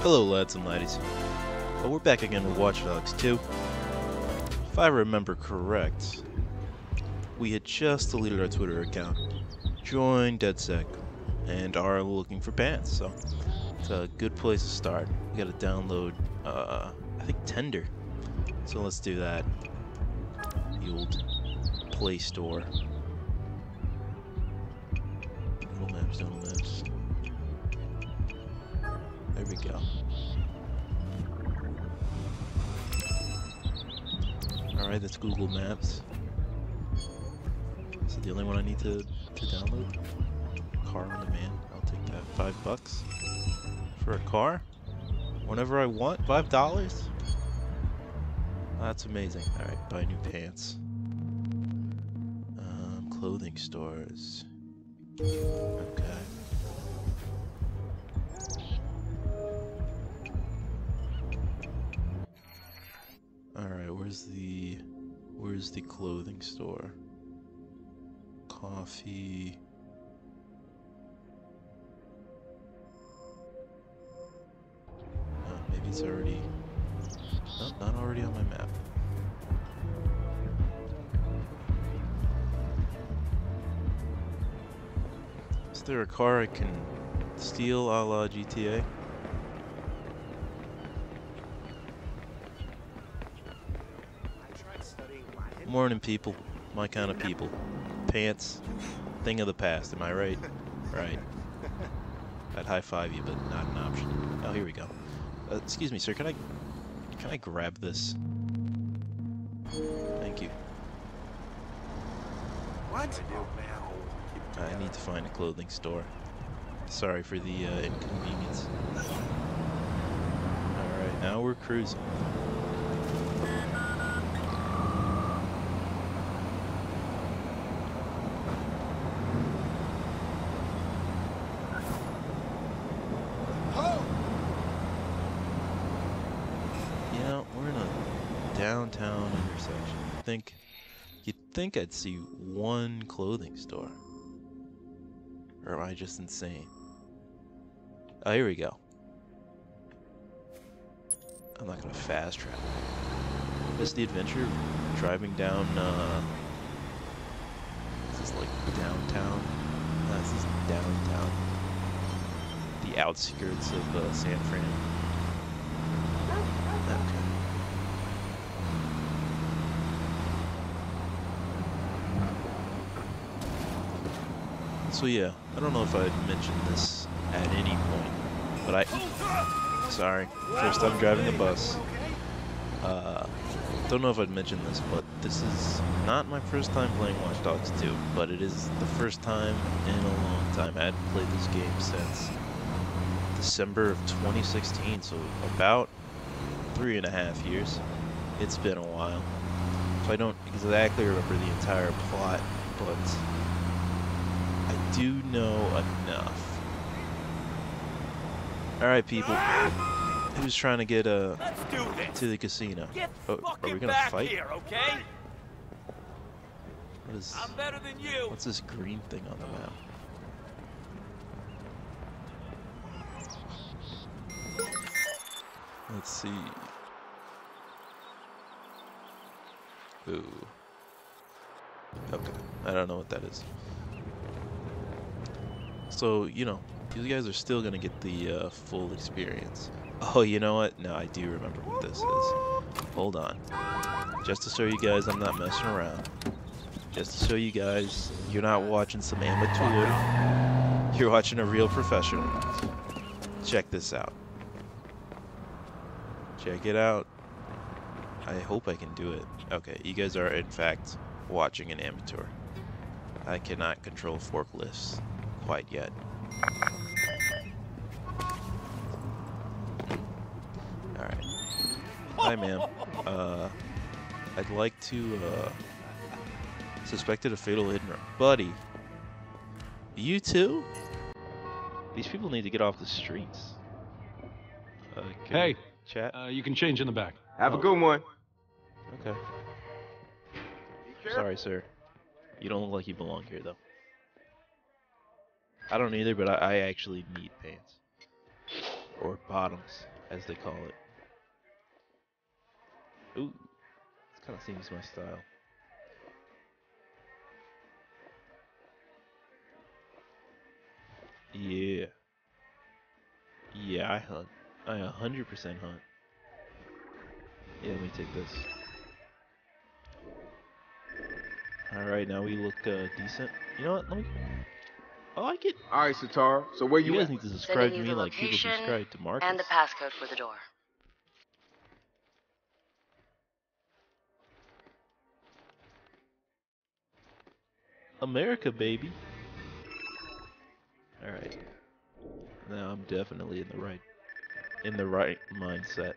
Hello lads and ladies. Well, we're back again with Watch Dogs 2. If I remember correct, we had just deleted our Twitter account, joined DedSec, and are looking for bands, so it's a good place to start. We gotta download, I think Tinder. So let's do that. The old Play Store. Google Maps, Google Maps. There we go. Alright, that's Google Maps. Is it the only one I need to download? Car on demand. I'll take that. $5 for a car? Whenever I want? $5? That's amazing. Alright, buy new pants. Clothing stores. Okay. Where's the clothing store? Coffee. Oh, maybe it's already not already on my map. Is there a car I can steal a la GTA? Morning people, my kind of people. Pants, thing of the past, am I right? Right. I'd high five you, but not an option. Oh, here we go. Excuse me, sir, can I grab this? Thank you. What? I need to find a clothing store. Sorry for the inconvenience. Alright, now we're cruising. Downtown intersection. You'd think I'd see one clothing store. Or am I just insane? Oh, here we go. I'm not gonna fast travel. Is the adventure driving down, is this like downtown? No, this is downtown. The outskirts of San Fran. Okay. So yeah, I don't know if I had mentioned this at any point, but sorry, first time driving the bus. Don't know if I'd mentioned this, but this is not my first time playing Watch Dogs 2, but it is the first time in a long time. I hadn't played this game since December of 2016, so about 3.5 years. It's been a while. So I don't exactly remember the entire plot, but I do know enough. Alright people, who's trying to get to the casino? Are we gonna fight? Here, okay? What is, I'm better than you. What's this green thing on the map? Let's see. Ooh. Okay, I don't know what that is. So, you know, these guys are still going to get the full experience. Oh, you know what? No, I do remember what this is. Hold on. Just to show you guys I'm not messing around. Just to show you guys you're not watching some amateur. You're watching a real professional. Check this out. Check it out. I hope I can do it. Okay, you guys are, in fact, watching an amateur. I cannot control forklifts. Quite yet. Alright. Hi, ma'am. I'd like to, suspected a fatal hit and run. Buddy! You too? These people need to get off the streets. Hey! Chat? You can change in the back. Have a good one! Okay. Sorry, sir. You don't look like you belong here, though. I don't either, but I actually need pants. Or bottoms. as they call it. Ooh, this kind of seems my style. Yeah. Yeah, I hunt. I 100% hunt. Yeah, let me take this. Alright, now we look decent. You know what? Let me... I like it. Alright, Sitara. So where you at? You guys need to subscribe to me like people subscribe to Marcus. And the passcode for the door. America, baby. Alright. Now I'm definitely in the right mindset.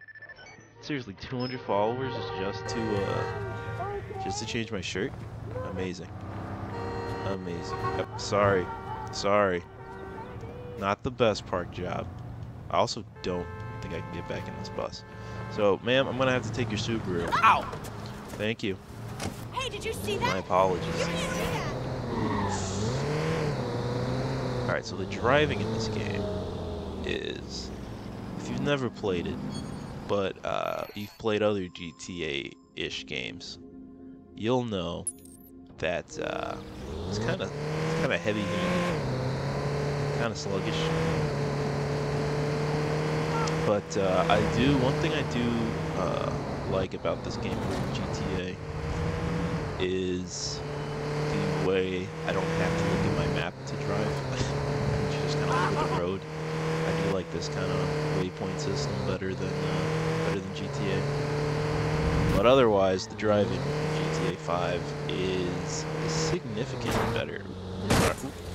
Seriously, 200 followers is just to change my shirt? Amazing. Amazing. Sorry. Sorry. Not the best park job. I also don't think I can get back in this bus. So, ma'am, I'm gonna have to take your Subaru. Ow! Thank you. Hey, did you see that? My apologies. You can't see that. Alright, so the driving in this game is, if you've never played it, but you've played other GTA-ish games, you'll know that it's kind of heavy-handed, kind of sluggish. But one thing I do like about this game with GTA is the way I don't have to look at my map to drive. The road. I do like this kind of waypoint system better than GTA. But otherwise, the driving in GTA 5 is significantly better.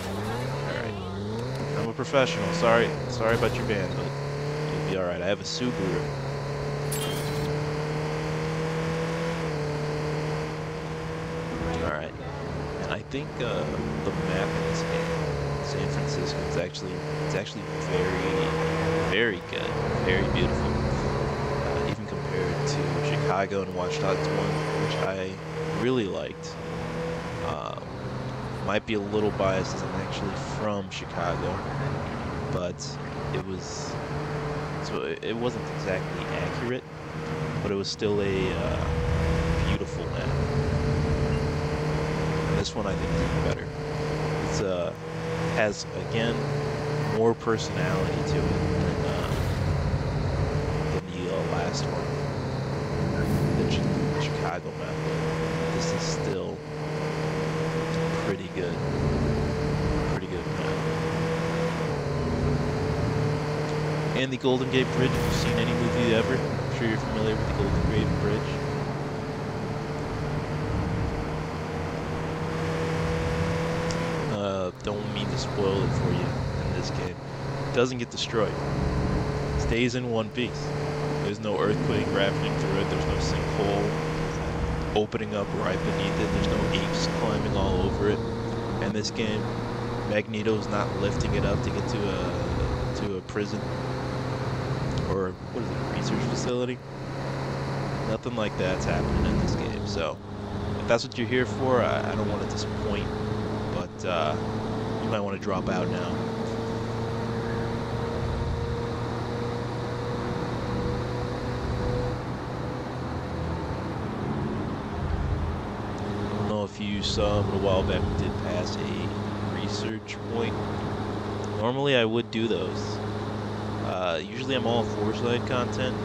Alright. I'm a professional. Sorry about your band, but you'll be alright. I have a Subaru. Alright. And I think the map in this game, San Francisco, it's actually very, very good, very beautiful. Even compared to Chicago and Watch Dogs 1, which I really liked. Might be a little biased as I'm actually from Chicago, but it wasn't exactly accurate, but it was still a beautiful map. And this one I think is better. It's has, again, more personality to it than the last one, the Chicago map. This is still pretty good map. And the Golden Gate Bridge, if you've seen any movie ever, I'm sure you're familiar with the Golden Gate Bridge. Don't mean to spoil it for you in this game. It doesn't get destroyed. It stays in one piece. There's no earthquake rafting through it. There's no sinkhole opening up right beneath it. There's no apes climbing all over it. And this game, Magneto's not lifting it up to get to a prison or what is it, a research facility. Nothing like that's happening in this game. So if that's what you're here for, I don't want to disappoint. But you might want to drop out now. I don't know if you saw, but a while back we did pass a research point. Normally I would do those. Usually I'm all Foresight content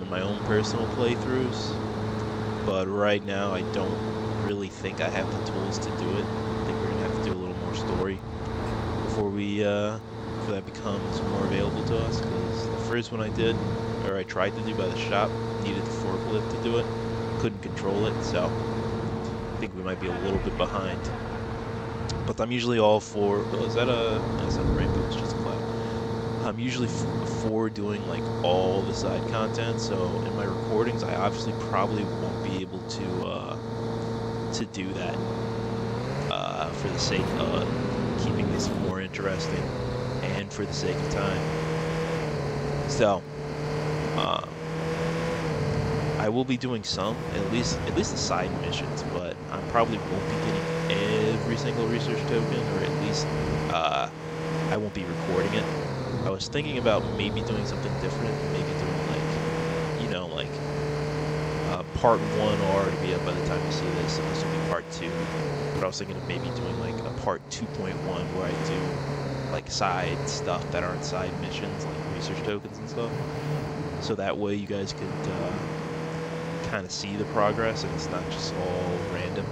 in my own personal playthroughs, but right now I don't really think I have the tools to do it. Story before we before that becomes more available to us, because the first one I did, or I tried to do by the shop, needed the forklift to do it, couldn't control it, so I think we might be a little bit behind. But I'm usually all for that's not a rainbow, it's just a cloud. I'm usually for doing like all the side content, so in my recordings I obviously probably won't be able to do that, for the sake of keeping this more interesting and for the sake of time. So I will be doing some, at least the side missions, but I probably won't be getting every single research token, or at least I won't be recording it. I was thinking about maybe doing something different, maybe doing like, you know, like part one already be up by the time you see this, and this will be part two. But I was thinking of maybe doing like a part 2.1 where I do like side stuff that aren't side missions, like research tokens and stuff. So that way you guys could kind of see the progress, and it's not just all random.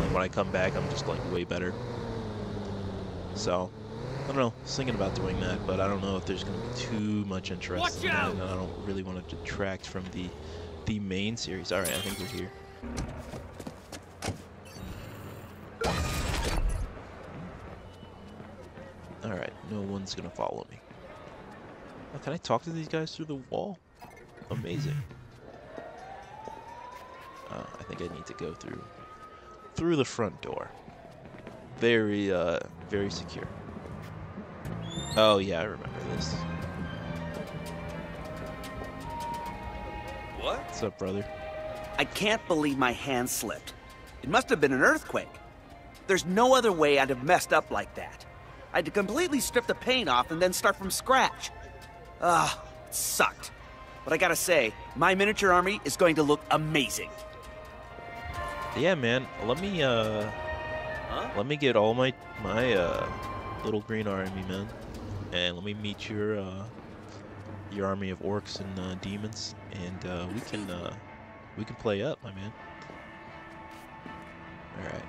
Like when I come back, I'm just like way better. So I don't know, I was thinking about doing that, but I don't know if there's going to be too much interest in that, and I don't really want to detract from the main series. Alright, I think we're here. Alright, no one's going to follow me. Oh, can I talk to these guys through the wall? Amazing. I think I need to go through the front door. Very, very secure. Oh yeah, I remember this. What's up, brother? I can't believe my hand slipped. It must have been an earthquake. There's no other way I'd have messed up like that. I had to completely strip the paint off and then start from scratch. Ugh, it sucked. But I gotta say, my miniature army is going to look amazing. Yeah, man. Let me get all my little green army, man, and let me meet your army of orcs and demons, and we can play up, my man. All right.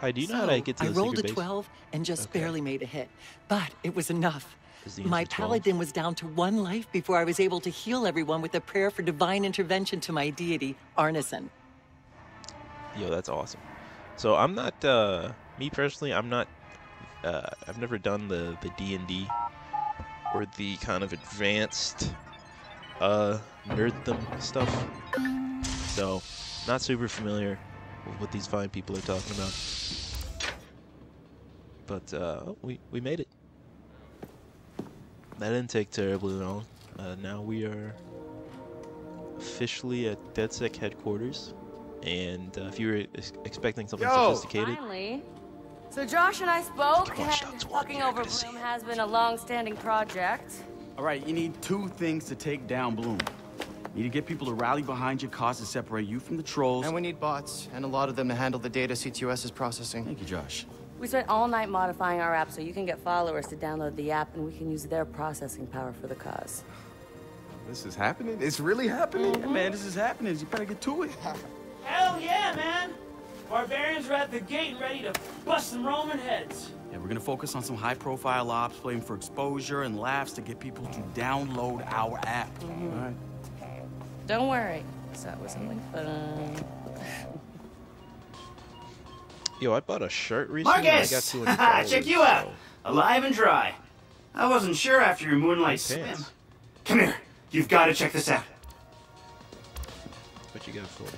Hi, do you know how to get to the secret base? I rolled a 12 and just barely made a hit, but it was enough. My paladin was down to one life before I was able to heal everyone with a prayer for divine intervention to my deity, Arneson. Yo, that's awesome. So I'm not, me personally, I'm not, I've never done the D&D or the kind of advanced nerddom stuff. So not super familiar with what these fine people are talking about. But we made it. That didn't take terribly long. Now we are officially at DedSec headquarters, and if you were expecting something sophisticated, finally. So Josh and I spoke. Fucking over Blume has been a long-standing project. All right, you need two things to take down Blume. You need to get people to rally behind your cause to separate you from the trolls. And we need bots, and a lot of them to handle the data CTOS is processing. Thank you, Josh. We spent all night modifying our app so you can get followers to download the app, and we can use their processing power for the cause. This is happening? It's really happening? Mm-hmm. Man, this is happening. You better get to it. Hell yeah, man! Barbarians are at the gate and ready to bust some Roman heads. Yeah, we're gonna focus on some high-profile ops, playing for exposure and laughs to get people to download our app. Mm-hmm. All right. Don't worry, that was something fun. Yo, I bought a shirt recently. Marcus! Haha, check you out! Alive and dry. I wasn't sure after your moonlight swim. Come here, you've got to check this out. What you got for me?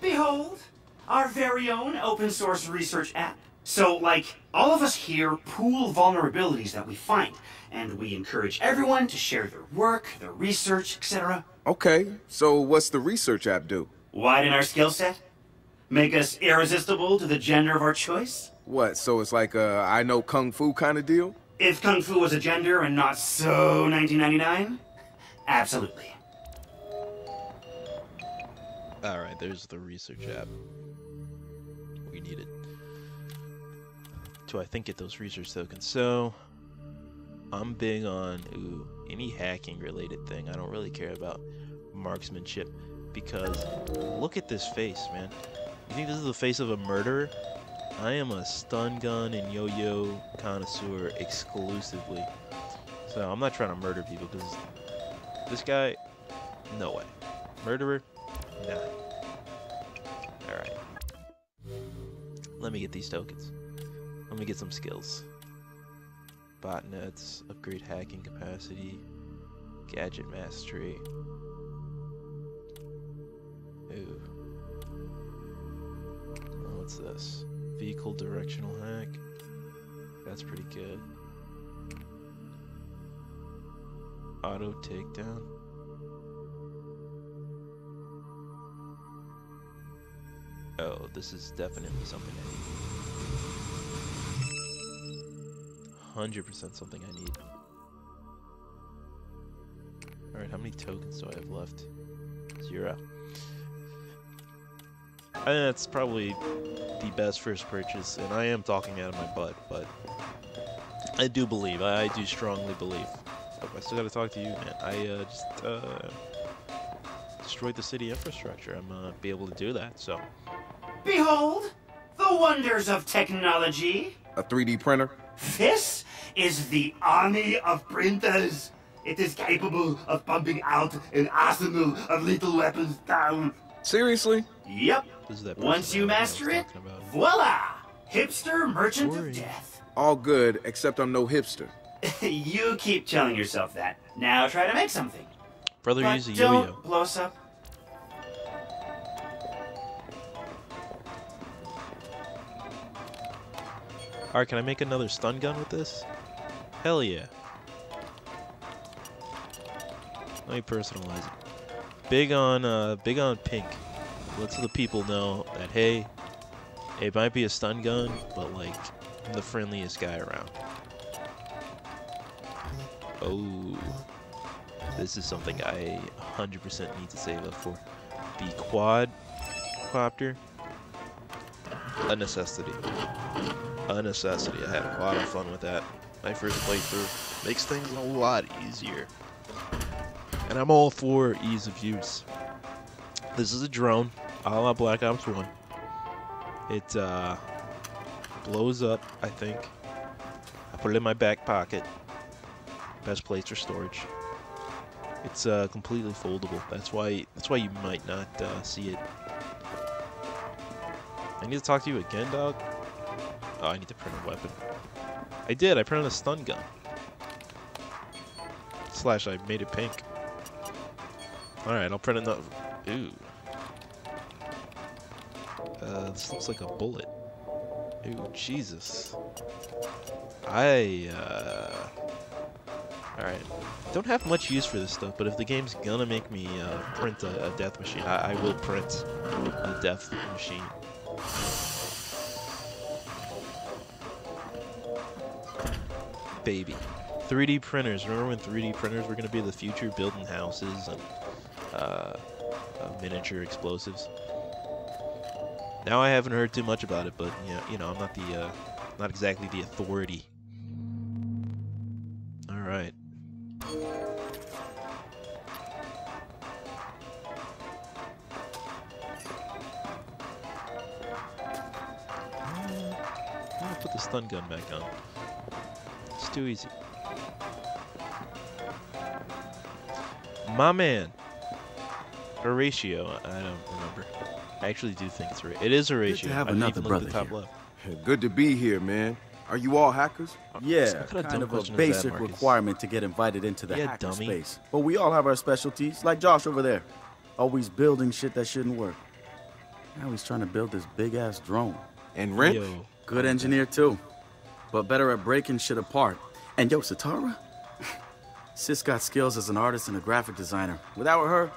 Behold, our very own open source research app. So, like, all of us here pool vulnerabilities that we find, and we encourage everyone to share their work, their research, etc. Okay, so what's the research app do? Widen our skill set? Make us irresistible to the gender of our choice? What, so it's like a I know Kung Fu kind of deal? If Kung Fu was a gender and not so 1999? Absolutely. Alright, there's the research app. We need it. Do I think get those research tokens? So, I'm big on any hacking related thing. I don't really care about marksmanship because look at this face, man. You think this is the face of a murderer? I am a stun gun and yo-yo connoisseur exclusively. So, I'm not trying to murder people because this guy, no way. Murderer? Nah. Alright. Let me get these tokens. Let me get some skills. Botnets, upgrade hacking capacity, gadget mastery. Ooh. Oh, what's this? Vehicle directional hack. That's pretty good. Auto takedown. Oh, this is definitely something I need. 100% something I need. Alright, how many tokens do I have left? 0. I think that's probably the best first purchase, and I am talking out of my butt, but I do believe, I do strongly believe. Oh, I still gotta talk to you, man. I just destroyed the city infrastructure. I'm gonna be able to do that, so. Behold, the wonders of technology. A 3D printer. This is the army of printers. It is capable of pumping out an arsenal of lethal weapons down. Seriously? Yep. Once you master it, voila! Hipster merchant of death. All good, except I'm no hipster. You keep telling yourself that. Now try to make something. Brother, but use a yo-yo. Don't blow us up. Alright, can I make another stun gun with this? Hell yeah. Let me personalize it. Big on pink. Let's let the people know that, hey, it might be a stun gun, but like, I'm the friendliest guy around. Oh, this is something I 100% need to save up for. The quadcopter, a necessity. A necessity. I had a lot of fun with that. My first playthrough makes things a lot easier. And I'm all for ease of use. This is a drone, a la Black Ops 1. It blows up, I think. I put it in my back pocket. Best place for storage. It's completely foldable. That's why you might not see it. I need to talk to you again, dog. Oh, I need to print a weapon. I did. I printed a stun gun. Slash, I made it pink. Alright, I'll print another. Ooh. This looks like a bullet. Ooh, Jesus. Alright. Don't have much use for this stuff, but if the game's gonna make me print a death machine, I will print a death machine. Baby. 3D printers. Remember when 3D printers were gonna be the future, building houses and miniature explosives. Now I haven't heard too much about it, but you know I'm not the not exactly the authority. All right. I'm gonna put the stun gun back on. It's too easy. My man. Horatio, I don't remember. I actually do think it's Horatio. It is Horatio. Good to have another brother here. Good to be here, man. Are you all hackers? Yeah, kind of a basic requirement to get invited into the hacker space. But we all have our specialties, like Josh over there. Always building shit that shouldn't work. Now he's trying to build this big-ass drone. And Wrench? Good engineer, too. But better at breaking shit apart. And yo, Sitara? Sis got skills as an artist and a graphic designer. Without her...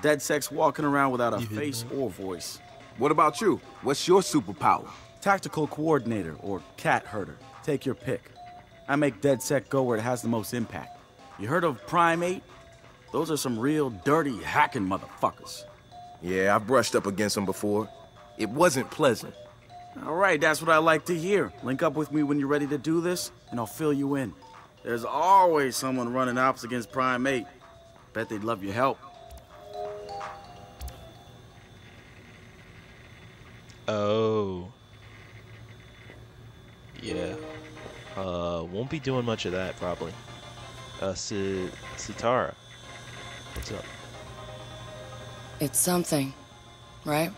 DedSec's walking around without a face or voice. What about you? What's your superpower? Tactical coordinator or cat herder. Take your pick. I make DedSec go where it has the most impact. You heard of Prime 8? Those are some real dirty hacking motherfuckers. Yeah, I've brushed up against them before. It wasn't pleasant. All right, that's what I like to hear. Link up with me when you're ready to do this, and I'll fill you in. There's always someone running ops against Prime 8. Bet they'd love your help. Oh. Yeah. Won't be doing much of that, probably. Sitara. What's up? It's something, right?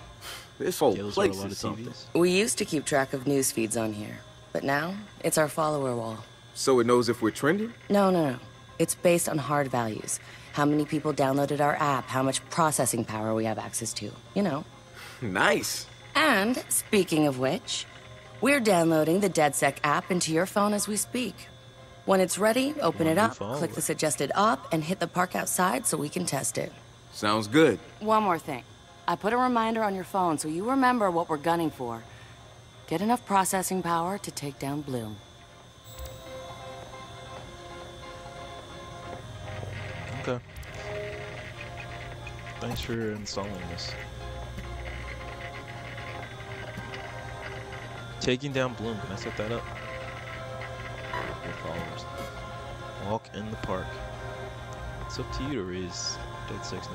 This whole place is something. We used to keep track of news feeds on here, but now it's our follower wall. So it knows if we're trending? No. It's based on hard values. How many people downloaded our app, how much processing power we have access to, you know. Nice. And, speaking of which, we're downloading the DedSec app into your phone as we speak. When it's ready, open it up, click the suggested op, and hit the park outside so we can test it. Sounds good. One more thing. I put a reminder on your phone so you remember what we're gunning for. Get enough processing power to take down Blume. Okay. Thanks for installing this. Taking down Blume. Can I set that up? Followers. Walk in the park. It's up to you to raise DedSec's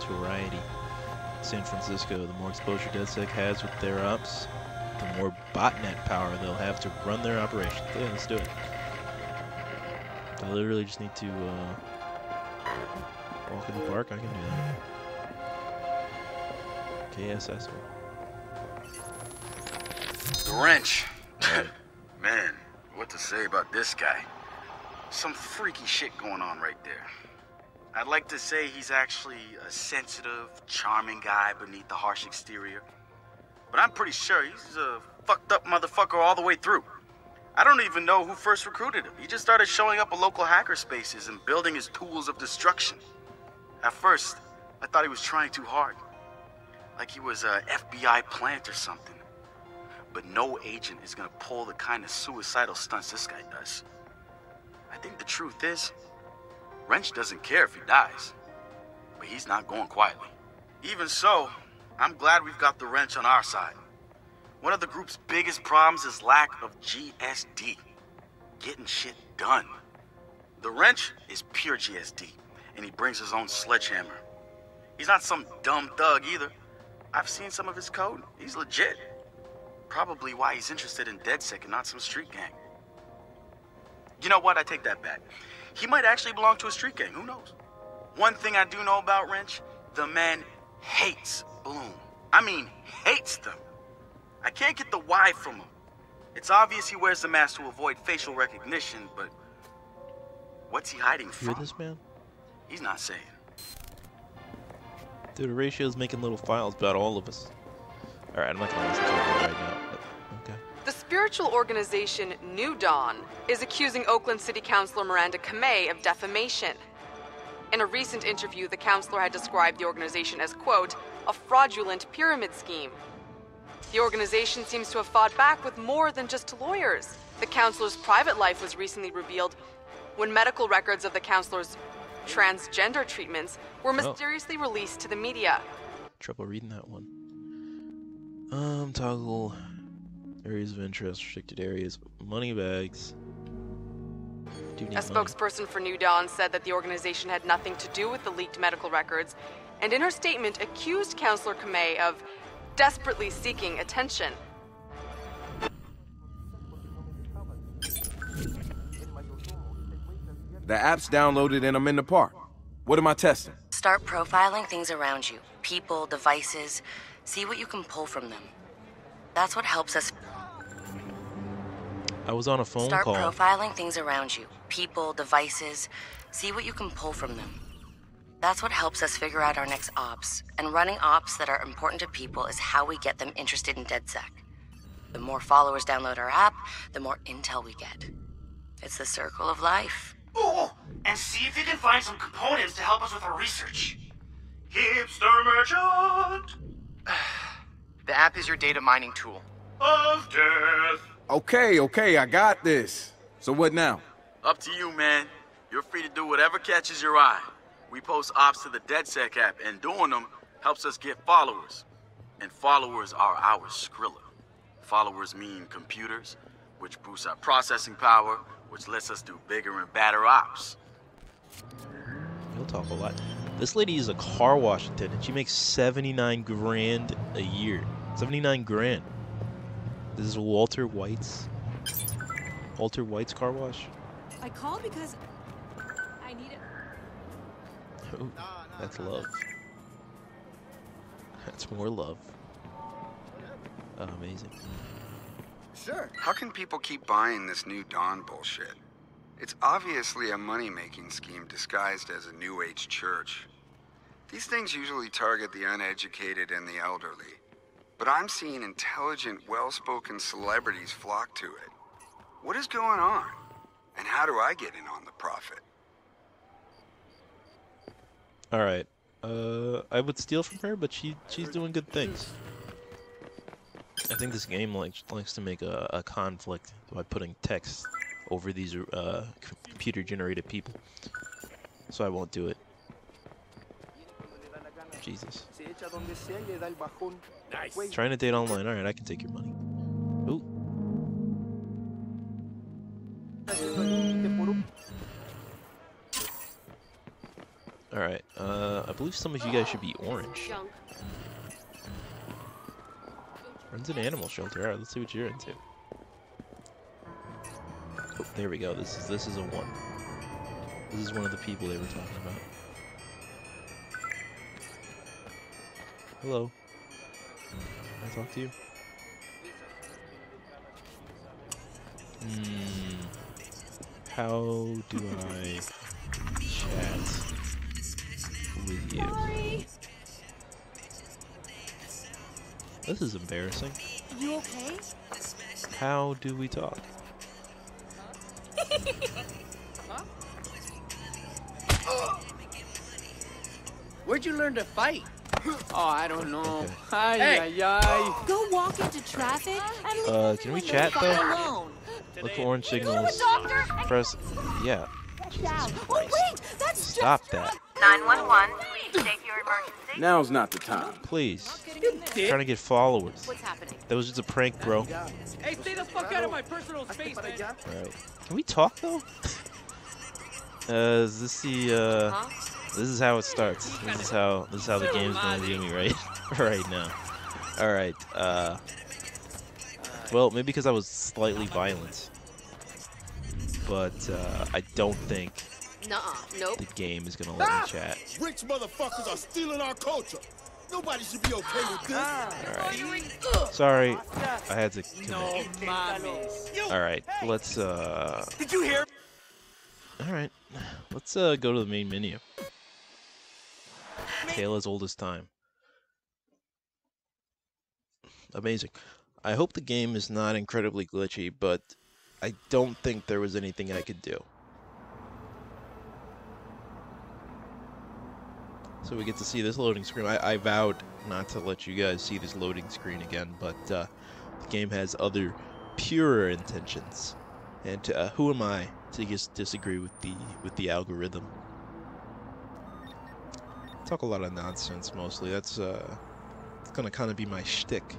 notoriety. San Francisco, the more exposure DedSec has with their ops, the more botnet power they'll have to run their operation. Yeah, let's do it. I literally just need to walk in the park. I can do that. KSS. The Wrench. Man, what to say about this guy? Some freaky shit going on right there. I'd like to say he's actually a sensitive, charming guy beneath the harsh exterior. But I'm pretty sure he's a fucked up motherfucker all the way through. I don't even know who first recruited him. He just started showing up at local hacker spaces and building his tools of destruction. At first, I thought he was trying too hard. Like he was an FBI plant or something. But no agent is gonna pull the kind of suicidal stunts this guy does. I think the truth is, Wrench doesn't care if he dies, but he's not going quietly. Even so, I'm glad we've got the Wrench on our side. One of the group's biggest problems is lack of GSD, getting shit done. The Wrench is pure GSD, and he brings his own sledgehammer. He's not some dumb thug either. I've seen some of his code. He's legit. Probably why he's interested in DedSec and not some street gang. You know what? I take that back. He might actually belong to a street gang, who knows? One thing I do know about Wrench, the man hates Blume. I mean, hates them. I can't get the why from him. It's obvious he wears the mask to avoid facial recognition, but what's he hiding from? You hear this, man? He's not saying. Dude, Horatio's making little files about all of us. Alright, I'm not gonna listen to him right now. The spiritual organization New Dawn is accusing Oakland City Councilor Miranda Kamei of defamation. In a recent interview, the councilor had described the organization as, quote, a fraudulent pyramid scheme. The organization seems to have fought back with more than just lawyers. The councilor's private life was recently revealed when medical records of the councilor's transgender treatments were mysteriously released to the media. Trouble reading that one. Toggle. Areas of interest, restricted areas, money bags. A spokesperson for New Dawn said that the organization had nothing to do with the leaked medical records, and in her statement accused Councilor Kamei of desperately seeking attention. The app's downloaded and I'm in the park. What am I testing? Start profiling things around you. People, devices. See what you can pull from them. That's what helps us. I was on a phone call. Start profiling things around you. People, devices. See what you can pull from them. That's what helps us figure out our next ops. And running ops that are important to people is how we get them interested in DedSec. The more followers download our app, the more intel we get. It's the circle of life. Ooh, and see if you can find some components to help us with our research. Hipster merchant! The app is your data mining tool. Of death. Okay, I got this. So what now? Up to you, man. You're free to do whatever catches your eye. We post ops to the DedSec app, and doing them helps us get followers. And followers are our Skrilla. Followers mean computers, which boosts our processing power, which lets us do bigger and badder ops. You'll talk a lot. This lady is a car wash attendant. She makes 79 grand a year. 79 grand. This is Walter White's. Walter White's car wash. I called because I need it. Oh, that's love. That's more love. Amazing. Sure. How can people keep buying this New Dawn bullshit? It's obviously a money-making scheme disguised as a New Age church. These things usually target the uneducated and the elderly, but I'm seeing intelligent, well-spoken celebrities flock to it. What is going on? And how do I get in on the profit? All right. I would steal from her, but she's doing good things. I think this game likes to make a conflict by putting text over these computer-generated people. So I won't do it. Jesus. Nice. Trying to date online. All right, I can take your money. Ooh. All right. I believe some of you guys should be orange. Runs an animal shelter. All right, let's see what you're into. Oh, there we go. This is a one. This is one of the people they were talking about. Hello. Can I talk to you? How do I chat with you? This is embarrassing. You okay? How do we talk? Where'd you learn to fight? Oh, I don't know. Okay. Hey. Go walk into traffic. Can we chat though? Look for orange signals. Press. Yeah. Oh, wait, that's stop that. 911. Please state your emergency. Now's not the time. Please. I'm trying to get followers. What's happening? That was just a prank, bro. Hey, stay the fuck out of my personal space, man. All right. Can we talk though? Is this the? This is how it starts. This is how the game's gonna do me right now. All right. Well, maybe because I was slightly violent, but I don't think the game is gonna let me chat. Rich motherfuckers are stealing our culture. Nobody should be okay with this. All right. Sorry, I had to commit. All right. Let's. Did you hear? All right. Let's go to the main menu. Tale as old as time. Amazing. I hope the game is not incredibly glitchy, but I don't think there was anything I could do. So we get to see this loading screen. I vowed not to let you guys see this loading screen again, but the game has other purer intentions. And who am I to just disagree with the algorithm? Talk a lot of nonsense mostly. That's gonna kind of be my shtick.